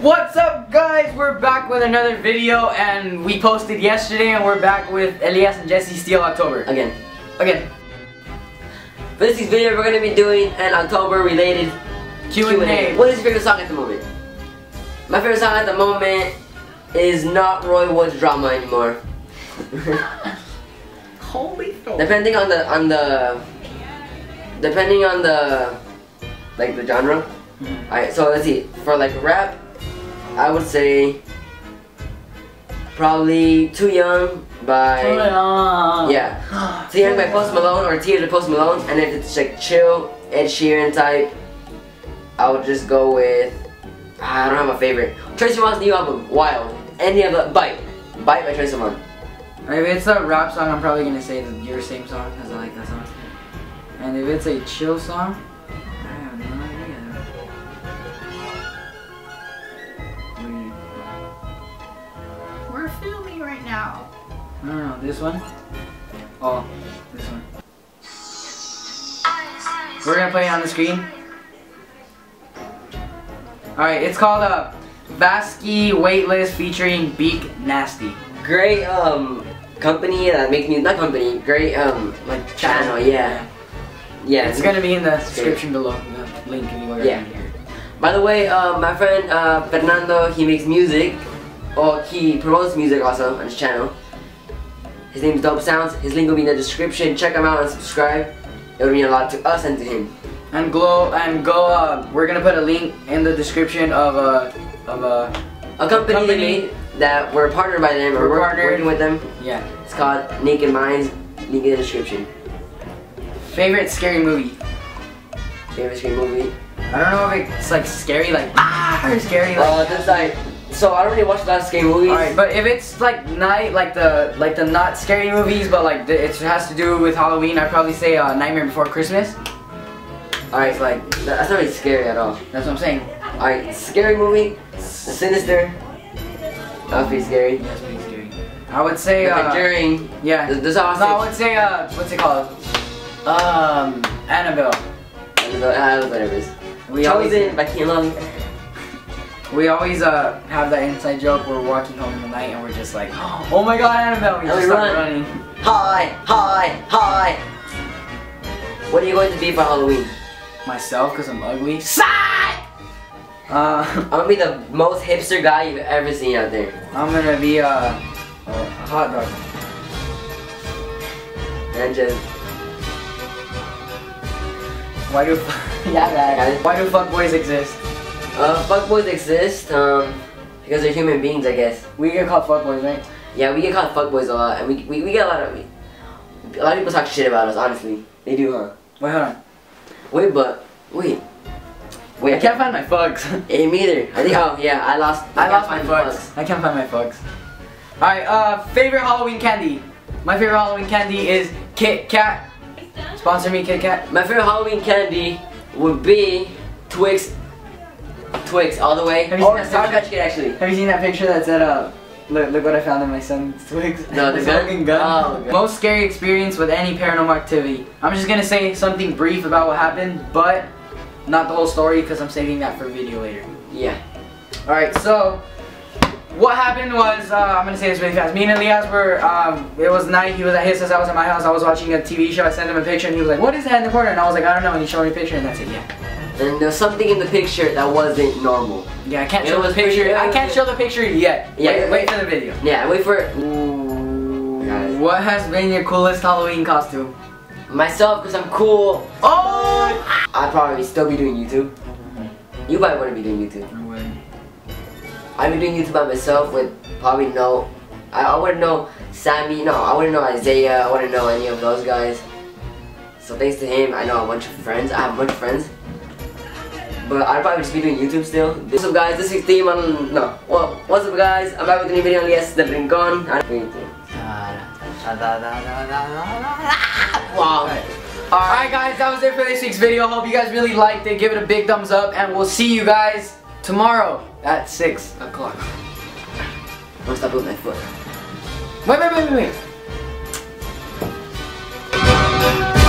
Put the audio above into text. What's up, guys? We're back with another video, and we posted yesterday, and we're back with Elias and Jesse Steele October. Again. For this week's video, we're going to be doing an October-related Q&A. What is your favorite song at the moment? My favorite song at the moment is not Roy Wood's Drama anymore. Holy fuck. Depending on the genre. Mm-hmm. Alright, so let's see. For like rap, I would say probably Too Young by Post Malone, or Tears of Post Malone. And if it's like chill, Ed Sheeran type, I would just go with, I don't have a favorite. Tracy Malone's new album, Wild. And the other, Bite by Tracy Malone. Alright, if it's a rap song, I'm probably gonna say your same song, because I like that song. And if it's a chill song, No, this one? Oh, this one. We're gonna play it on the screen. Alright, it's called Vaskey Weightless featuring Beak Nasty. Great company that makes music, not company, great like channel, yeah. It's gonna be in the description below, the link anywhere. Yeah. Here. By the way, my friend Fernando, he makes music, or he promotes music also on his channel. His name's Dope Sounds. His link will be in the description. Check him out and subscribe. It would mean a lot to us and to him. And we're gonna put a link in the description of a company that we're partnered by them. We're working with them. Yeah. It's called Naked Minds. Link in the description. Favorite scary movie. I don't know if it's like scary, like or scary. Like this like. So I don't really watch a lot of scary movies. Alright, but if it's like night, like the not scary movies, but like it has to do with Halloween, I'd probably say Nightmare Before Christmas. Alright, so like that's not really scary at all. That's what I'm saying. Alright, scary movie, Sinister. That was pretty scary. Yeah, that's pretty scary. I would say Conjuring. Yeah. I would say what's it called? Annabelle. Whatever it is. Chosen by Kit Kat. We always have that inside joke. We're walking home at night and we're just like, oh my god, Annabelle! We just start running. Hi! What are you going to be for Halloween? Myself, because I'm ugly. Sigh! I'm gonna be the most hipster guy you've ever seen out there. I'm gonna be a hot dog. And just... Why do fuckboys exist? Fuckboys exist, because they're human beings, I guess. We get called fuckboys, right? Yeah, we get called fuckboys a lot, and we get a lot of people talk shit about us, honestly. They do, huh? Wait, hold on. Wait. I can't find my fucks. Yeah, me either. I think, I lost my fucks. I can't find my fucks. Alright, favorite Halloween candy. My favorite Halloween candy is Kit Kat. Sponsor me, Kit Kat. My favorite Halloween candy would be Twix all the way. Have you seen that picture that said, look what I found in my son's Twix? No, the gun. Oh, most scary experience with any paranormal activity. I'm just gonna say something brief about what happened, but not the whole story because I'm saving that for video later. Yeah. Alright, so what happened was, I'm gonna say this really fast. Me and Elias were, it was night, he was at his house, I was at my house, I was watching a TV show, I sent him a picture and he was like, what is that in the corner? And I was like, I don't know, and he showed me a picture and that's it, yeah. And there's something in the picture that wasn't normal. Yeah, I can't show the picture. I can't show the picture yet. Yeah, wait for the video. Yeah, wait for it. Ooh. What has been your coolest Halloween costume? Myself, because I'm cool. Oh! I'd probably still be doing YouTube. You might want to be doing YouTube. No way. I'd be doing YouTube by myself with probably no. I wouldn't know Sammy. No, I wouldn't know Isaiah. I wouldn't know any of those guys. So thanks to him, I know a bunch of friends. I have a bunch of friends. But I'd probably just be doing YouTube still. What's up, guys? This week's theme on... No. Well, what's up, guys? I'm back with a new video on Yes, The Rincon. I'm doing YouTube. Wow. Alright, guys. That was it for this week's video. Hope you guys really liked it. Give it a big thumbs up. And we'll see you guys tomorrow at 6 o'clock. I'm gonna stop with my foot. Wait.